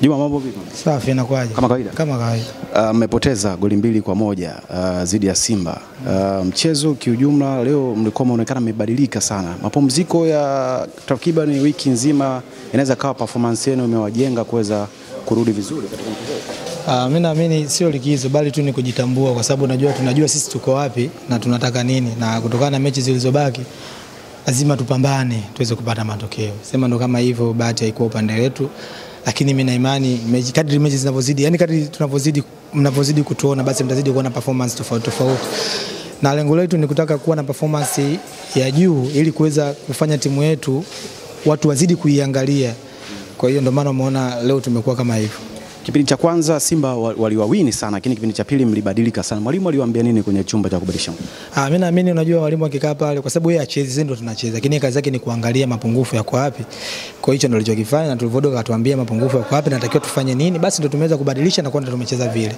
Juma, mambo vipi? Safi, inakuaje? Kama kawaida. Kama kawaida. Mmepoteza goli 2-1 zidi ya Simba. Mchezo kiujumla leo mlikuwa mnaonekana mmebadilika sana. Mapumziko ya takriban wiki nzima inaweza kawa performance yenu imewajenga kuweza kurudi vizuri katika mchezo. Mimi naamini sio likizo bali tu ni kujitambua, kwa sababu tunajua sisi tuko wapi na tunataka nini, na kutokana na mechi zilizobaki lazima tupambane tuweze kupata matokeo. Sema ndo kama hivyo, bahati haikuwa upande wetu, lakini mimi na imani kadri mechi zinazozidi, yani kadri mnavozidi kutuona, basi mtazidi kuona performance tofauti. Na lengo letu ni kutaka kuwa na performance ya juu ili kuweza kufanya timu yetu watu wazidi kuiangalia. Kwa hiyo ndio maana umeona leo tumekuwa kama hivyo. Kipindi cha kwanza Simba waliwawini sana, lakini kipindi cha pili mlibadilika sana. Mwalimu aliwaambia nini kwenye chumba cha kubadilisha? Mimi naamini unajua mwalimu akikaa pale, kwa sababu yeye acheze ndio tunacheza. Lakini kazi yake ni kuangalia mapungufu yako wapi. Kwa hiyo hicho ndio alichokifanya, na tulivodoka atuambia mapungufu yako wapi na natakiwa tufanye nini. Basi ndio tumeweza kubadilisha na kwenda tumecheza vile.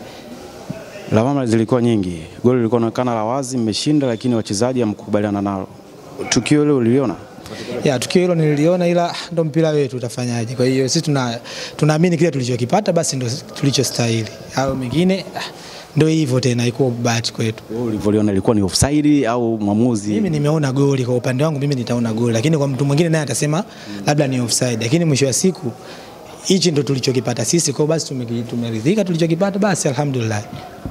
Lawama zilikuwa nyingi. Goli lilikuwa linaonekana la wazi, mmeshinda lakini wachezaji hamkubaliana nalo. Tukio hilo uliona? Ya, tukio hilo niliona, ila ndo mpira wetu utafanyaje. Kwa hiyo sisi tunaamini kile tulichokipata basi ndo tulichostahili. Au mingine ndio hivyo tena, iko bahati kwetu. Wewe ulivyoliona ilikuwa ni offside au mwamuzi? Mimi nimeona goli, kwa upande wangu mimi nitaona goli, lakini kwa mtu mwingine naye atasema labda ni offside. Lakini mwisho wa siku hichi ndo tulichokipata sisi, kwa basi tumeridhika tulichokipata, basi alhamdulillah.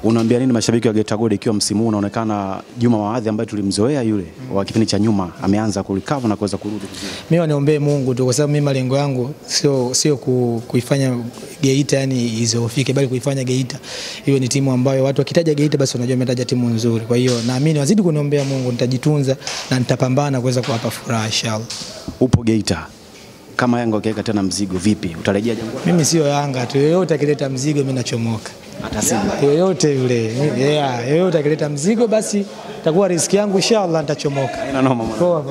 Unaambia nini mashabiki wa Geita Gold ikiwa msimu unaonekana Juma Mahadhi ambaye tulimzoea yule wa kipindi cha nyuma ameanza kurecover na kuweza kurudi vizuri? Mimi naomba Mungu tu, kwa sababu mimi malengo yangu sio kuifanya Geita yani izofike, bali kuifanya Geita hiyo ni timu ambayo watu wakitaja Geita basi unajua umetaja timu nzuri. Kwa hiyo naamini wazidi kuniombea Mungu, nitajitunza na nitapambana kuweza kuwapa furaha inshallah. Upo Geita, kama Yanga akiweka tena mzigo vipi utarejea Jangwani? Mimi sio Yanga tu, yeyote akileta mzigo mimi nachomoka. Hata Simba yeyote yule, yeyote akileta mzigo basi itakuwa riski yangu inshallah nitachomoka.